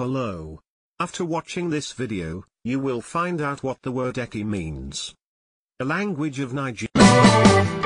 Hello. After watching this video, you will find out what the word Eki means. The language of Nigeria.